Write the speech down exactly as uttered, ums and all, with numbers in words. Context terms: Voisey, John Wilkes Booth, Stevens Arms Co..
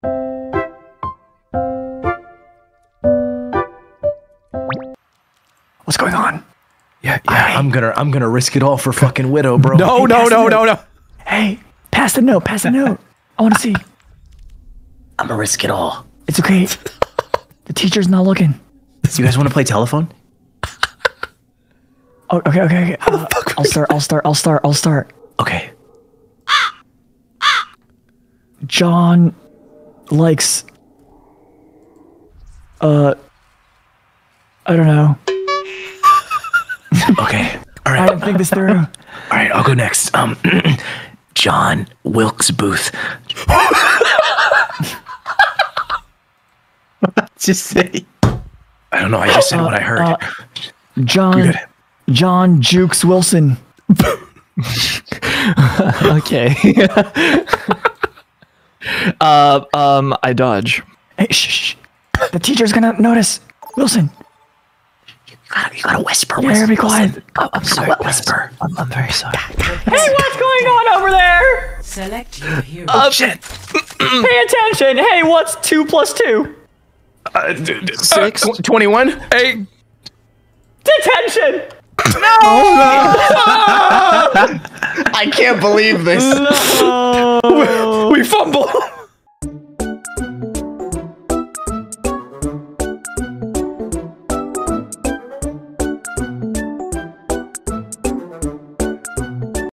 What's going on? Yeah, yeah. I, I'm gonna, I'm gonna risk it all for fucking Widow, bro. No, hey, no, no, no, no. Hey, pass the note, pass the note. I want to see. I'm gonna risk it all. It's okay. The teacher's not looking. You guys want to play telephone? Oh, okay, okay, okay. How the fuck? Uh, I'll start. I'll start. I'll start. I'll start. Okay. John likes. Uh. I don't know. Okay. All right. I didn't think this through. All right. I'll go next. Um, John Wilkes Booth. What'd you say? I don't know. I just said uh, what I heard. Uh, John. John Jukes Wilson. Okay. uh, um, I dodge. Hey, shh, shh. The teacher's gonna notice. Wilson. You gotta, you gotta whisper. whisper yeah, be quiet. Oh, I'm sorry. Whisper. I'm, I'm very sorry. Hey, what's going on over there? Select your hero. Oh, shit. Pay attention. Hey, what's two plus two? Uh, six. Uh, Twenty-one. Hey. Detention. No. Oh, no. I can't believe this. No. We, we fumble.